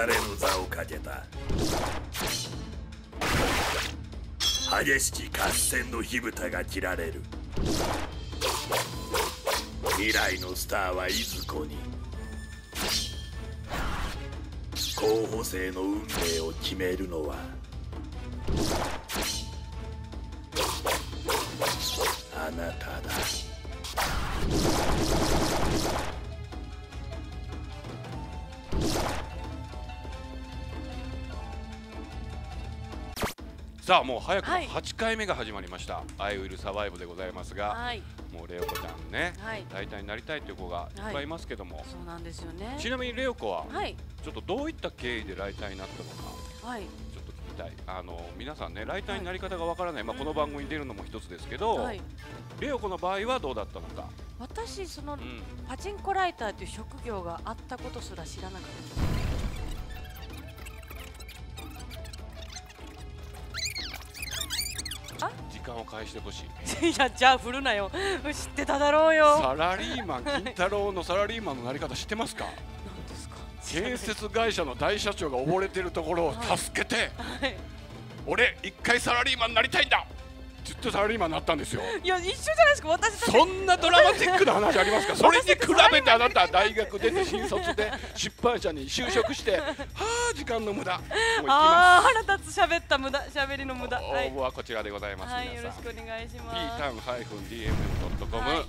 されぬ座をかけた激しき合戦の火蓋が切られる。未来のスターはいずこに候補生の運命を決めるのはあなただ。さあもう早くも8回目が始まりました「I Will Survive」でございますが、はい、もうレオコちゃんね、はい、大体になりたいという子がいっぱいいますけども、はい、そうなんですよね。ちなみにレオコは、はい、ちょっとどういった経緯でライターになったのか、はい、ちょっと聞きたい。皆さんねライターになり方がわからない、はい、まあこの番組に出るのも一つですけど、はい、レオコの場合はどうだったのか。私その、うん、パチンコライターという職業があったことすら知らなかった。を返してほしい。いやじゃあ振るなよ。知ってただろうよ。サラリーマン金太郎のサラリーマンのなり方知ってますか。何ですか。建設会社の大社長が溺れてるところを助けて、はい、俺一回サラリーマンになりたいんだ。ずっとサラリーマンになったんですよ。いや一緒じゃないですか。私そんなドラマティックな話ありますか。それに比べてあなたは大学出て新卒で出版社に就職してはあ時間の無駄。もう行きます。ああ腹立つ喋った無駄喋りの無駄。応募はこちらでございます。はい、皆さんよろしくお願いします。ptown-dmm.com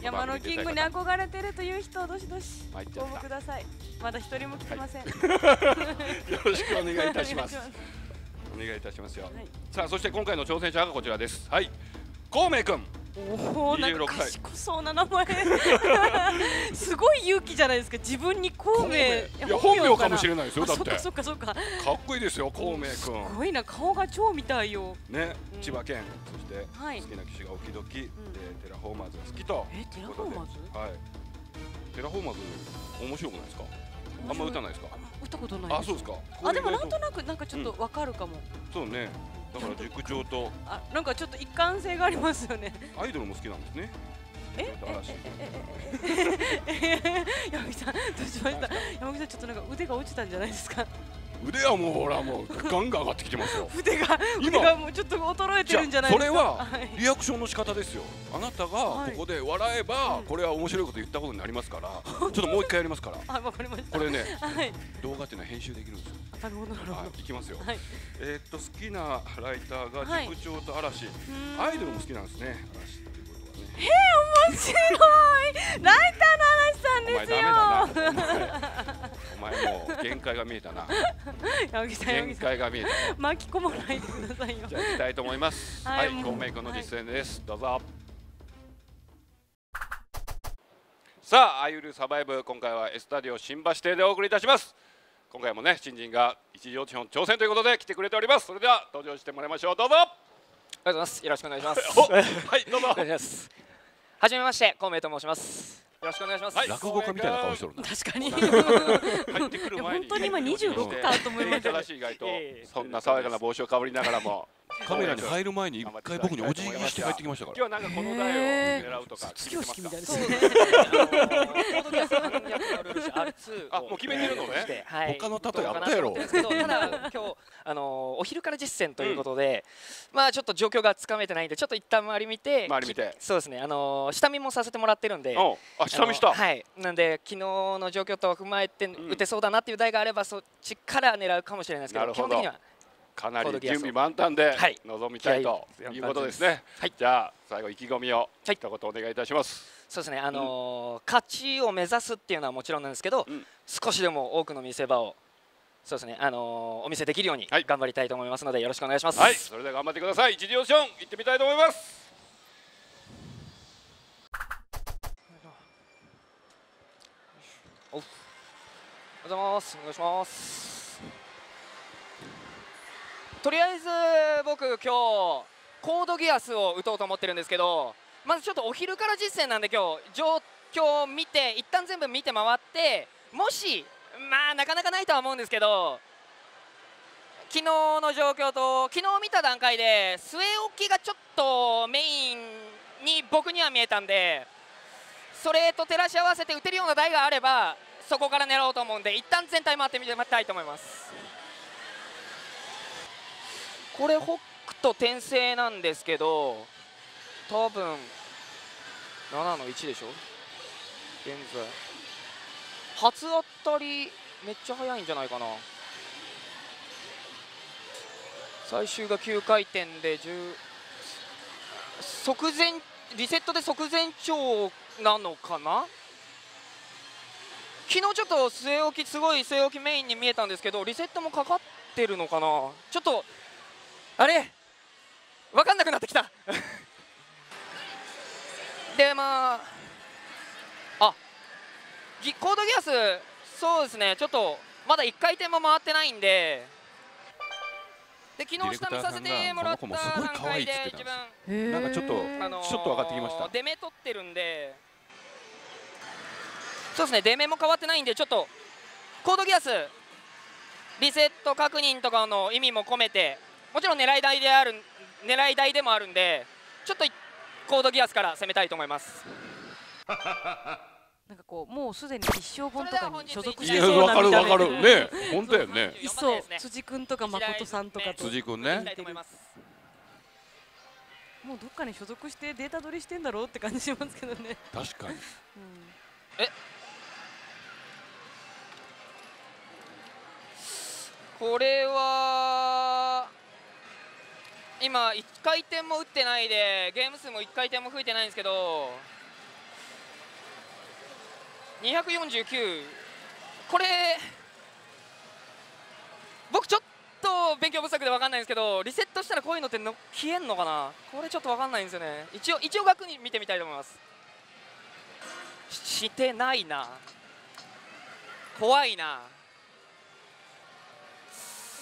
山のキングに憧れてるという人どしどし応募ください。まだ一人も来てません。はい、よろしくお願いいたします。お願いいたしますよ。はい、さあそして今回の挑戦者がこちらです。はい、孔明君。おお、なんか賢そうな名前。すごい勇気じゃないですか。自分に孔明。いや本名かもしれないですよ。だって。そっかそっか。かっこいいですよ孔明君。すごいな顔が超みたいよ。ね、千葉県そして好きな機種がおきどき、テラフォーマーズが好きと。え、テラフォーマーズ？はい。テラフォーマーズ面白くないですか？あんま打たないですか。打ったことないです。あ、そうですか。あ、でもなんとなくなんかちょっとわかるかも。そうね。だから塾長となんかちょっと一貫性がありますよね。アイドルも好きなんですね。え？山木さんどうしました。山木さんちょっとなんか腕が落ちたんじゃないですか。腕はもうほらもうガンガン上がってきてますよ。腕がもうちょっと衰えてるんじゃないですか。それはリアクションの仕方ですよ。あなたがここで笑えばこれは面白いこと言ったことになりますから、ちょっともう一回やりますから。あ、わかりました。これね、動画っていうのは編集できるんですよ。なるほどなるほど。いきますよ。好きなライターが塾長と嵐、アイドルも好きなんですね。嵐っていうことはね。面白い。ライターの嵐さんですよ。お前もう限界が見えたな。限界が見えた。巻き込まないでくださいよ。じゃあ行きたいと思います。はい、孔明君の実践です。どうぞ。さあ、I Will Survive。今回はエスタディオ新橋邸でお送りいたします。今回もね、新人が一次オーディション挑戦ということで来てくれております。それでは登場してもらいましょう。どうぞ。ありがとうございます。よろしくお願いします。はい、どうぞ。お願いします。はじめまして、孔明と申します。よろしくお願いします。落語家みたいな顔してるな。確かに。本当に今26かと思いました。正しい街頭。そんな爽やかな帽子をかぶりながらも。カメラに入る前に一回僕にお辞儀して帰ってきましたから。今日なんかこの台を狙うとか。卒業式みたいですね。あ、もう決めてるのね。他の例えあったやろ。ただ今日お昼から実践ということで、まあちょっと状況がつかめてないんで、ちょっと一旦周り見て。周り見て。そうですね。下見もさせてもらってるんで。下見した。はい。なんで昨日の状況と踏まえて打てそうだなっていう台があればそっちから狙うかもしれないですけど、基本的には。かなり準備満タンで臨みたいということですね。はい、じゃあ最後意気込みを一言お願いいたします。そうですね。勝ちを目指すっていうのはもちろんなんですけど、少しでも多くの見せ場をそうですね。お見せできるように頑張りたいと思いますのでよろしくお願いします。はい、それでは頑張ってください。一次オーディション行ってみたいと思います。おはようございます。お願いします。とりあえず僕今日コードギアスを打とうと思ってるんですけど、まずちょっとお昼から実践なんで今日状況を見て一旦全部見て回って、もしまあなかなかないとは思うんですけど、昨日の状況と昨日見た段階で据え置きがちょっとメインに僕には見えたんで、それと照らし合わせて打てるような台があればそこから狙おうと思うんで、一旦全体回ってみたいと思います。これホックと転生なんですけど、多分7の1でしょ。現在初当たりめっちゃ速いんじゃないかな。最終が9回転で10、即前リセットで即前兆なのかな。昨日ちょっと据え置き、すごい据え置きメインに見えたんですけど、リセットもかかってるのかな。ちょっとあれ分かんなくなってきたで、まあコードギアス、そうですね、ちょっとまだ1回転も回ってないんで、で昨日下見させてもらった段階で自分なんかちょっと分かってきました。出目取ってるんで、そうですね、出目も変わってないんで、ちょっとコードギアスリセット確認とかの意味も込めて、もちろん狙い台でもあるんで、ちょっとコードギアスから攻めたいと思います。なんかこうもうすでに必勝本とかに所属してそうなみたいな。いや、わかるわかるね、本当だよね。いっそ辻君とか誠さんとかと辻君ね。もうどっかに所属してデータ取りしてんだろうって感じしますけどね。確かに。え、これは今1回転も打ってないで、ゲーム数も1回転も増えてないんですけど。249、これ僕ちょっと勉強不足で分かんないんですけど、リセットしたらこういうのって消えんのかな。これちょっと分かんないんですよね。一応額に見てみたいと思います。してないな、怖いな。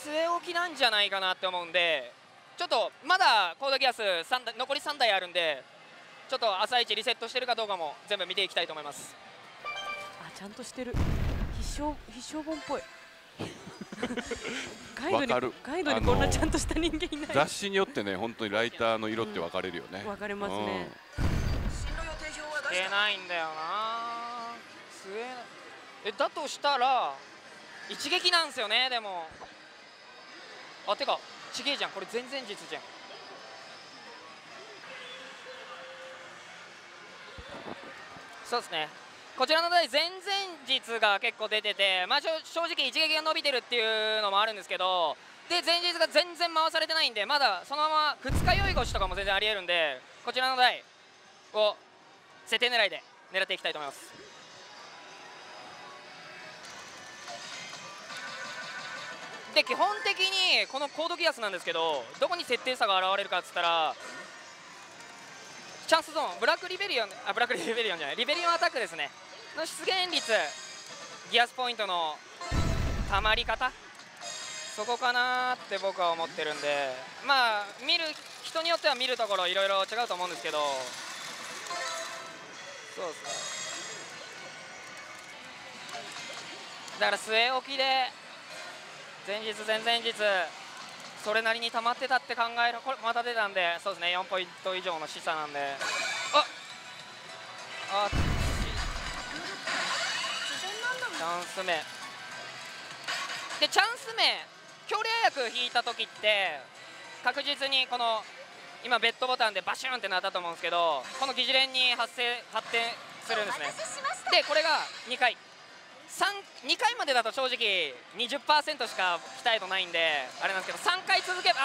据え置きなんじゃないかなって思うんで、ちょっとまだコードギアス残り3台あるんで、ちょっと朝一リセットしてるかどうかも全部見ていきたいと思います。ちゃんとしてる、必勝本っぽいガイドにこんなちゃんとした人間いない。雑誌によってね、本当にライターの色って分かれるよね。分かれますね。出ないんだよな。だとしたら一撃なんですよね。でもてかちげえじゃん、これ前々日じゃん。そうですね、こちらの台前々日が結構出てて、まあ、正直一撃が伸びてるっていうのもあるんですけど、で前日が全然回されてないんで、まだそのまま二日酔い腰とかも全然ありえるんで、こちらの台を設定狙いで狙っていきたいと思います。で基本的にこのコードギアスなんですけど、どこに設定差が現れるかっつったら、チャンスゾーン、リベリオンアタックですねの出現率、ギアスポイントのたまり方、そこかなって僕は思ってるんで、まあ見る人によっては見るところいろいろ違うと思うんですけど、そうですね、だから据え置きで前日前々日それなりに溜まってたって考える、これまた出たんで、そうですね、4ポイント以上の示唆なんで、チャンス目で、チャンス目強烈薬引いた時って確実にこの今ベッドボタンでバシュンってなったと思うんですけど、この疑似連に発展するんですね。でこれが2回2回までだと正直 20% しか期待度ないんであれなんですけど、3回続けば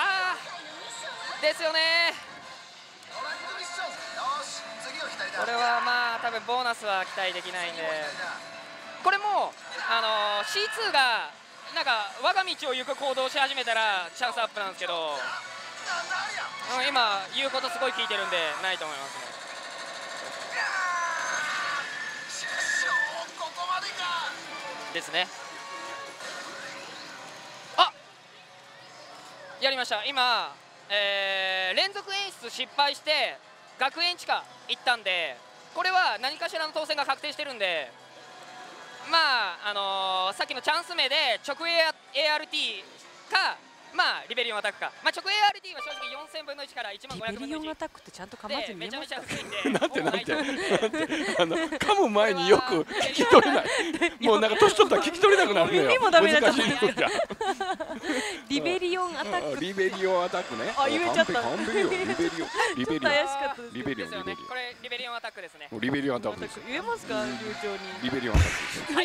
ですよね。これはまあ多分ボーナスは期待できないんで、これもC2 がなんか我が道を行く行動をし始めたらチャンスアップなんですけど、今言うことすごい聞いてるんでないと思いますね。ですね、やりました。今、連続演出失敗して学園地下行ったんで、これは何かしらの当選が確定してるんで、まあさっきのチャンス目で直 ART か、まあリベリオンアタックか、まあ、直 ARD は正直4000分の1から1万500分の1。リベリオンアタックってちゃんと噛まずにめちゃめちゃ薄いんでなんて噛む前によく聞き取れないもうなんか年取ったら聞き取れなくなるのよ。難しい部分がリベリオンアタック、リベリオンアタックね。あ、言えちゃった。リベリオン、リベリオン、これリベリオンアタックですね。リベリオンアタックです。言えますか、流暢に。リベリオンアタッ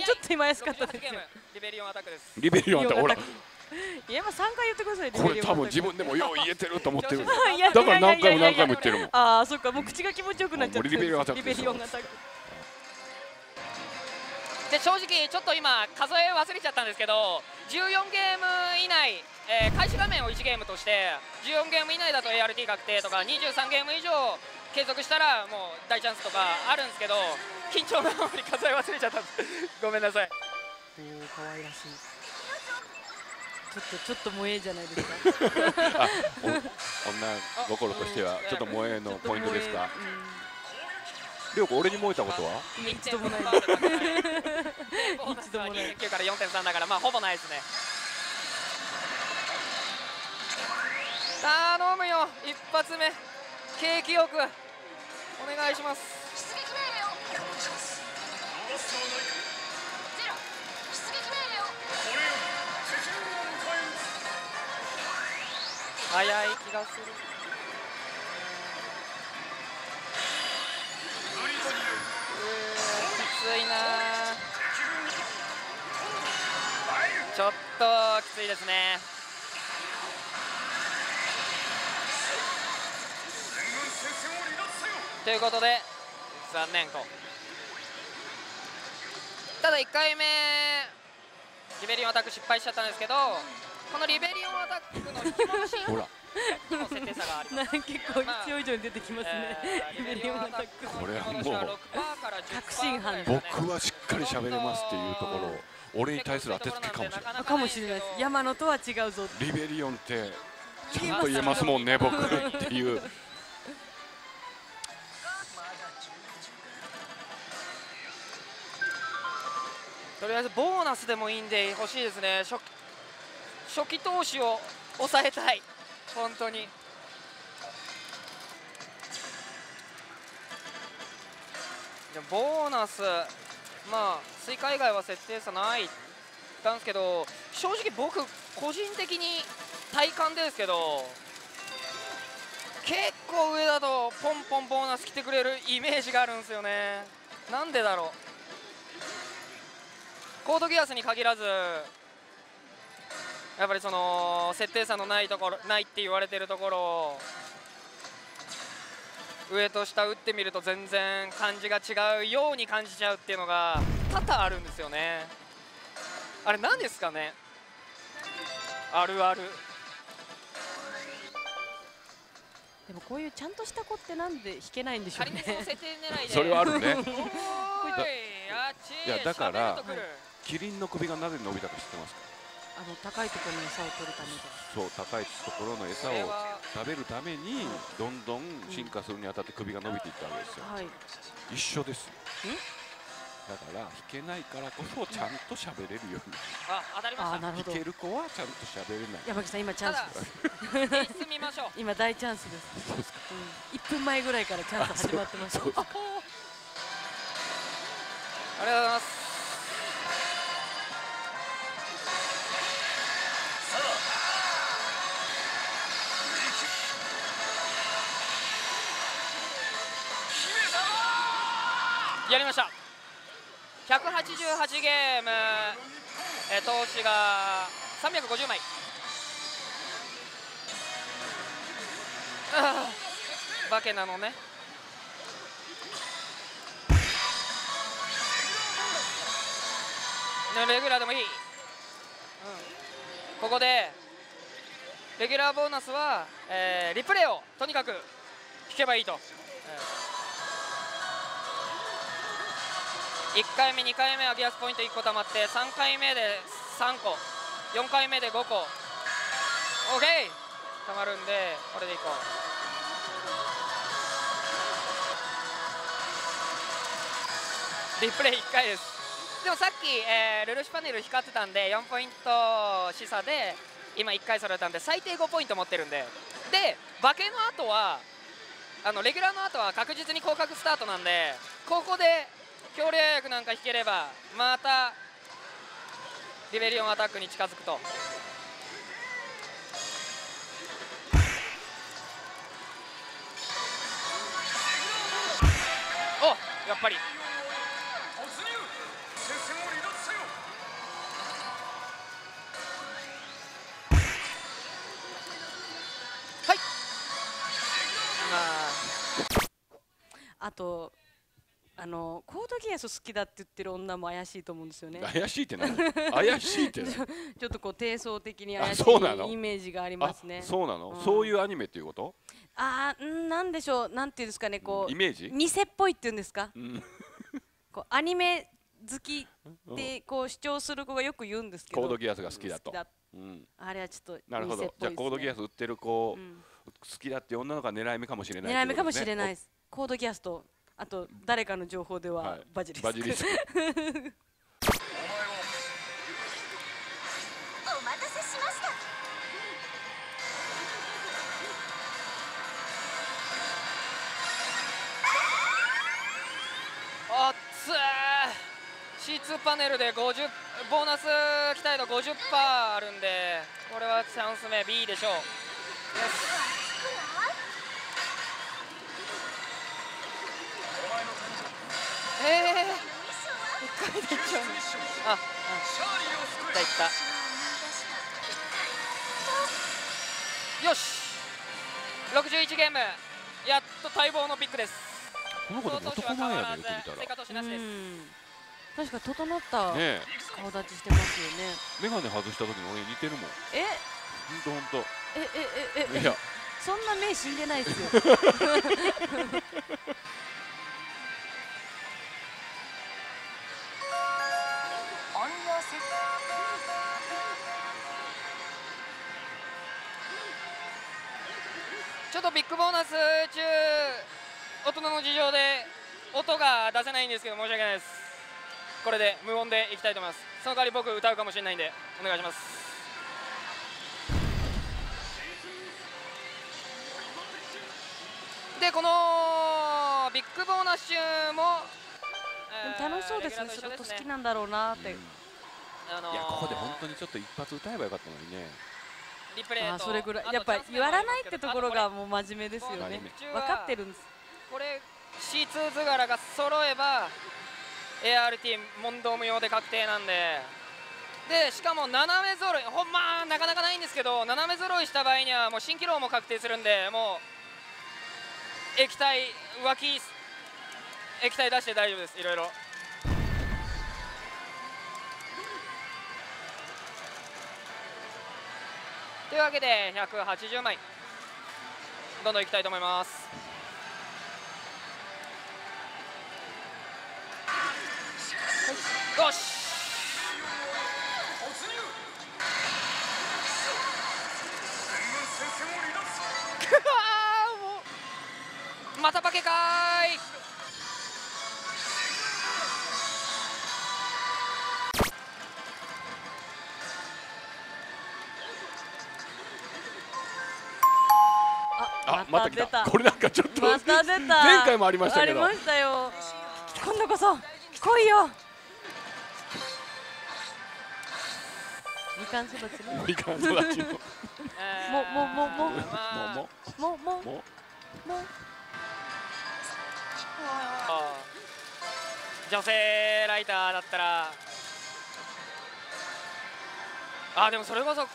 ク。ちょっと今怪しかったです。リベリオンアタックです。リベリオンアタック、ほら。いや、もう3回言ってください。これ多分自分でもよう言えてると思ってる。だから何回も何回も言ってるもん。ああ、そっか、もう口が気持ちよくなっちゃって。リベリオンアタック。リベリオンアタック。で、正直ちょっと今数え忘れちゃったんですけど、14ゲーム以内。開始画面を1ゲームとして14ゲーム以内だと ART 確定とか23ゲーム以上継続したらもう大チャンスとかあるんですけど、緊張のあまり数え忘れちゃったんですごめんなさい。という可愛らしいちょっと萌えじゃないですか女心としてはちょっと萌えのポイントですか。りょうこ、俺に燃えたことは一度もないです一度もない。2.9 から 4.3 だから、まあほぼないですね。頼むよ、一発目景気よくお願いします。早い気がする。きついな、ちょっときついですね。ということで残念と。ただ1回目リベリオンアタック失敗しちゃったんですけど、このリベリオンアタックの引き戻しにも設定差があります結構必要以上に出てきますね、リベリオンアタック。これはもう確信犯、僕はしっかり喋れますっていうところを俺に対する当てつけかもしれないです。山野とは違うぞ、リベリオンってちゃんと言えますもんね僕っていうとりあえずボーナスでもいいんで欲しいですね。初期投資を抑えたい本当に。じゃボーナス、まあスイカ以外は設定差ないなんですけど、正直僕個人的に体感ですけど結構上だとポンポンボーナス来てくれるイメージがあるんですよね。なんでだろう。コードギアスに限らずやっぱりその設定差のないところないって言われてるところを上と下打ってみると全然感じが違うように感じちゃうっていうのが多々あるんですよね。あれ何ですかね、あるある。でもこういうちゃんとした子ってなんで弾けないんでしょうね。それはあるねいやだからキリンの首がなぜ伸びたか知ってますか。あの高いところの餌を取るために、そう高いところの餌を食べるためにどんどん進化するにあたって首が伸びていったわけですよ、はい、一緒ですよ。だから弾けないからこそちゃんと喋れるように。あ、当たりました。弾ける子はちゃんと喋れない。山木さん今チャンスです進みましょう。今大チャンスです。1分前ぐらいからチャンス始まってました。ありがとうございます。やりました。188ゲーム、投資が350枚。化けなのね。レギュラーでもいい、うん、ここでレギュラーボーナスは、リプレイをとにかく引けばいいと、1回目2回目はギアスポイント1個たまって、3回目で3個、4回目で5個 OK たまるんで、これでいこう。リプレイ1回です。でもさっき、ルルシパネル光ってたんで4ポイント示唆で今1回されたんで最低5ポイント持ってるんで、でバケの後はレギュラーの後は確実に降格スタートなんで、ここで強烈薬なんか引ければまたリベリオンアタックに近づくと。お、やっぱりあとコードギアス好きだって言ってる女も怪しいと思うんですよね。怪しいって何？怪しいって何？ちょっとこう低層的に怪しいイメージがありますね。そうなの？そういうアニメっていうこと？ああ、なんでしょう、なんていうんですかね、こうイメージ？偽っぽいっていうんですか？こうアニメ好きってこう主張する子がよく言うんですけど。コードギアスが好きだと。あれはちょっとなるほど。じゃあコードギアス売ってる子好きだって女の子が狙い目かもしれない。狙い目かもしれないです。コードギアスとあと誰かの情報ではバジリスク、はい、バジリスクお待たせしました。あっつー C2 パネルで50ボーナス期待度 50% あるんで、これはチャンス目 B でしょう。1回でいっちゃう。あ、いったいった。よし、61ゲームやっと待望のピックです。この子でも男前やね、よく見たら。確か整った顔立ちしてますよね。メガネ外した時に俺似てるもん。え、ほんとほんと。いや、そんな目死んでないですよ。ちょっとビッグボーナス中、大人の事情で音が出せないんですけど、申し訳ないです。これで無音でいきたいと思います。その代わり僕歌うかもしれないんでお願いします。で、このビッグボーナス中も楽しそうですね。ちょっと好きなんだろうなって。いや、ここで本当にちょっと一発歌えばよかったのにね。あ、それぐらいやっぱり言わないってところがもう真面目ですよね。分かってるんです。これ C2 図柄が揃えば ART 問答無用で確定なんで、でしかも斜め揃い、ほんまなかなかないんですけど、斜め揃いした場合にはもう蜃気楼も確定するんで、もう液体脇液体出して大丈夫です。いろいろ。というわけで180枚どんどんいきたいと思います。よし、また化けかーい。また出た。これなんかちょっと前回もありましたけど。ありましたよ。今度こそ来いよ。みかん育ちの。みかん育ちの。も。女性ライターだったら。あ、でもそれこそ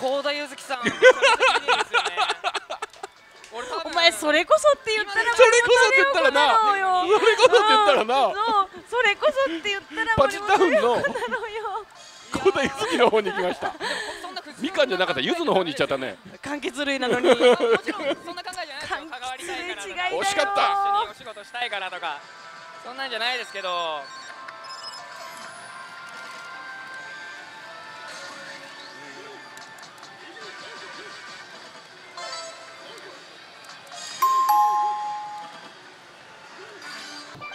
高田柚月さん。お前それこそって言ったらな。それこそって言ったらな。それこそって言ったらな。それこそって言ったら。パチタウンの高田柚月の方に行きました。みかんじゃなかった、柚子の方に行っちゃったね。柑橘類なのに。もちろんそんな考えじゃないですよ。関わりたいからとか、惜しかった。一緒にお仕事したいからとか、そんなんじゃないですけど。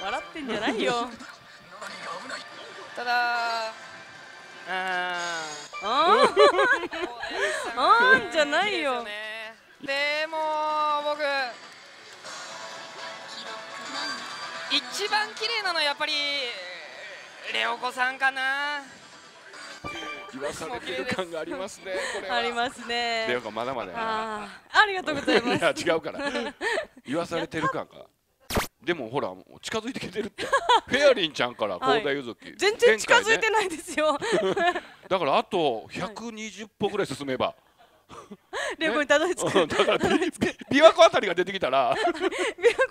笑ってんじゃないよ。ただ、うん。あーんじゃないよ。でも僕一番綺麗なのはやっぱりレオ子さんかな。言わされてる感がありますね。これはありますね。レオ子まだまだやな。ありがとうございます。いや違うから。言わされてる感が。でもほらもう近づいてきてるってフェアリンちゃんから高田柚月全然近づいてないですよ。だからあと120歩ぐらい進めばレオ子にたどり着く。だから琵琶湖あたりが出てきたら、琵琶湖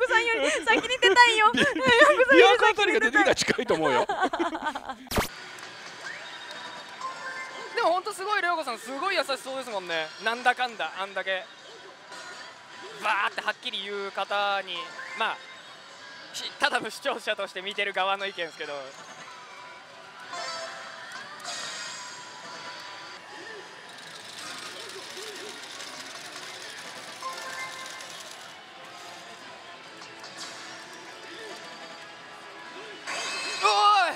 さんより先に出たいよ。琵琶湖あたりが出てきたら近いと思うよ。でも本当すごいレオ子さんすごい優しそうですもんね。なんだかんだあんだけバーってはっきり言う方にまあ。ただの視聴者として見てる側の意見ですけど、おい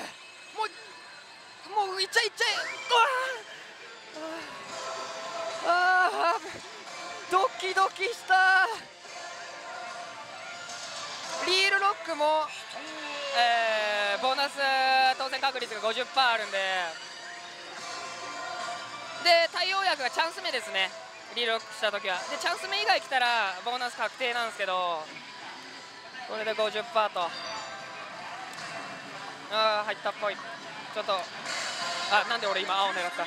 もういっちゃいっちゃい、ああドキドキした。リールロックも、ボーナス当選確率が 50% あるんで、で対応薬がチャンス目ですね、リールロックしたときは。でチャンス目以外来たらボーナス確定なんですけど、これで 50% と、あー入ったっぽい。ちょっとあなんで俺今青狙った。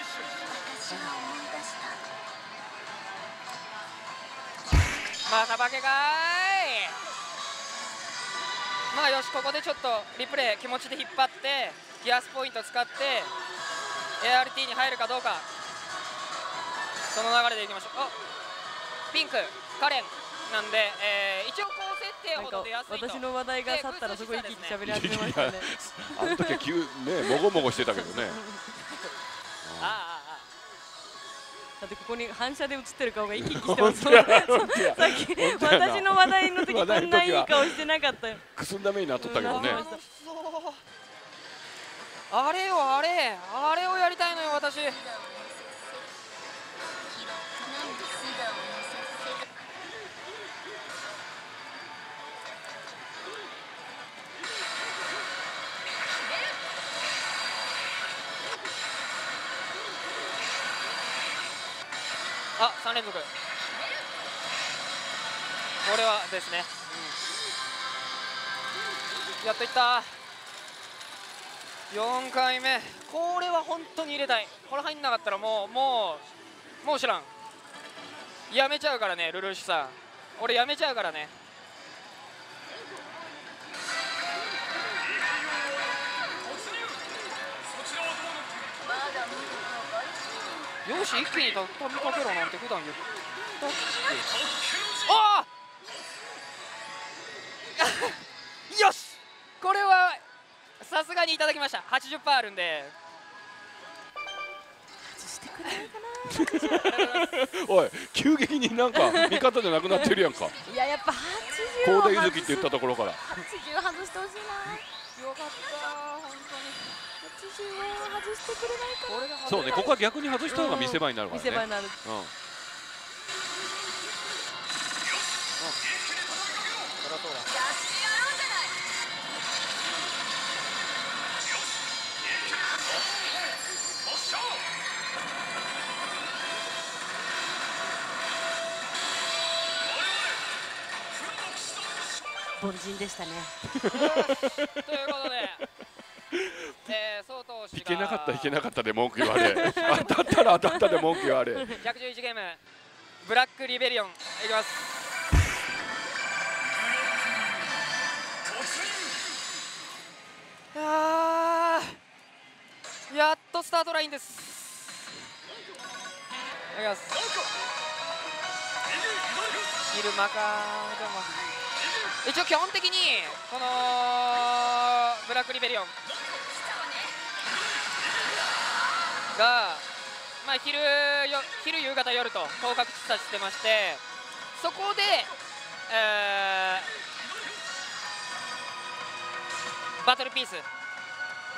また化けかーい。まあよし、ここでちょっとリプレイ気持ちで引っ張ってギアスポイント使って ART に入るかどうか、その流れでいきましょう。あピンクカレンなんで、一応こう設定ほど出やすいと。私の話題が去ったらすごい一気に喋り始めましたね。あの時は急ねもごもごしてたけどね。ああだってここに反射で映ってる顔が生き生きしてます。さっき私の話題の時こんないい顔してなかったよ。くすんだ目になっとったけどね。あれよあれあれをやりたいのよ私。あ、3連続これはですね、うん、やっといった。4回目、これは本当に入れたい。これ入んなかったらもう知らん、やめちゃうからね。ルルーシュさん俺やめちゃうからね。よし、一気に畳みかけろなんて普段言った。ああよし、これはさすがにいただきました。80% あるんで外してくれないかな。おい、急激になんか味方じゃなくなってるやんか。いや、やっぱ80を高田柚月って言ったところから80外してほしいな。よかった本当に。外してくれないから。そうね、ここは逆に外した方が見せ場になるからね。見せ場になる。うん。うん。凡人でしたね。ということで。いけなかったいけなかったで文句言われ当たったら当たったで文句言われ。111ゲームブラックリベリオンいきます。やっとスタートラインです。いきます。昼間かでも一応基本的にこのブラックリベリオンが、まあ、昼、夕方、夜と等角地差してまして、そこで、バトルピース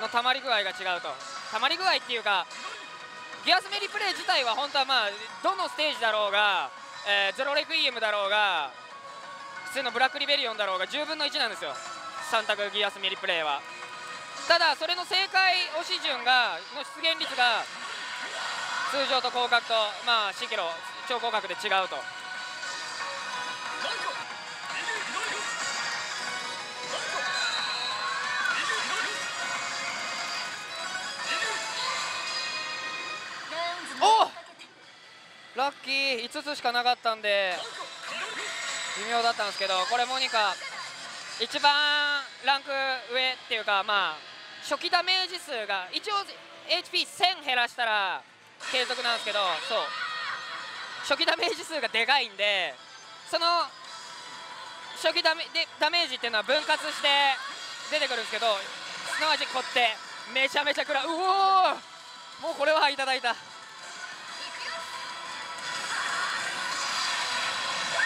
のたまり具合が違うと。たまり具合っていうか、ギアスメリプレイ自体は本当はまあどのステージだろうが、ゼロレクイエムだろうが普通のブラックリベリオンだろうが10分の1なんですよ、3択ギアスメリプレイは。ただそれの正解押し順がの出現率が通常と広角と、まあ、シケロ超広角で違うと。おラッキー5つしかなかったんで微妙だったんですけど、これモニカ一番ランク上っていうか、まあ初期ダメージ数が一応 HP1000 減らしたら継続なんですけど、そう初期ダメージ数がでかいんで、その初期ダメージっていうのは分割して出てくるんですけど、すなわちこってめちゃめちゃくらうおもうこれはいただいた。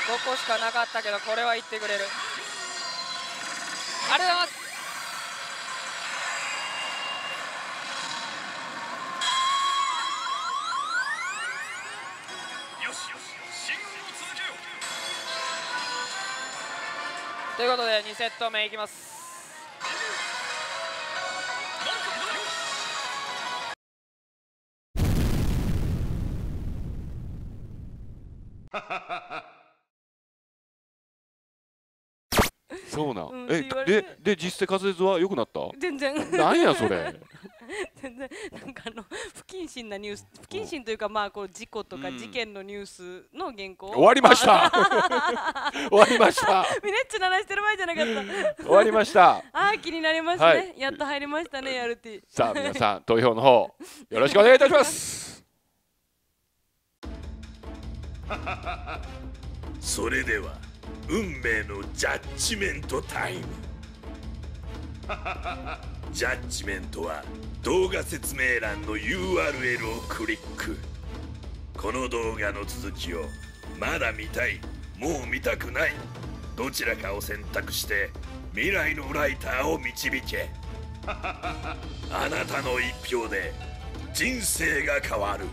5個しかなかったけどこれはいってくれる。ありがとうございます。ということで2セット目いきます。そうな、うん、で実際滑舌は良くなった？全然。なんやそれ。全然なんか不謹慎なニュース、不謹慎というかまあこう事故とか事件のニュースの原稿。終わりました。終わりました。ミネッチ鳴らしてる前じゃなかった。終わりました。ああ気になりますね。はい、やっと入りましたねやるて。さあ皆さん投票の方よろしくお願いいたします。それでは。運命のジャッジメントタイム。ジャッジメントは動画説明欄の URL をクリック。この動画の続きをまだ見たい、もう見たくない、どちらかを選択して未来のライターを導け。あなたの一票で人生が変わる。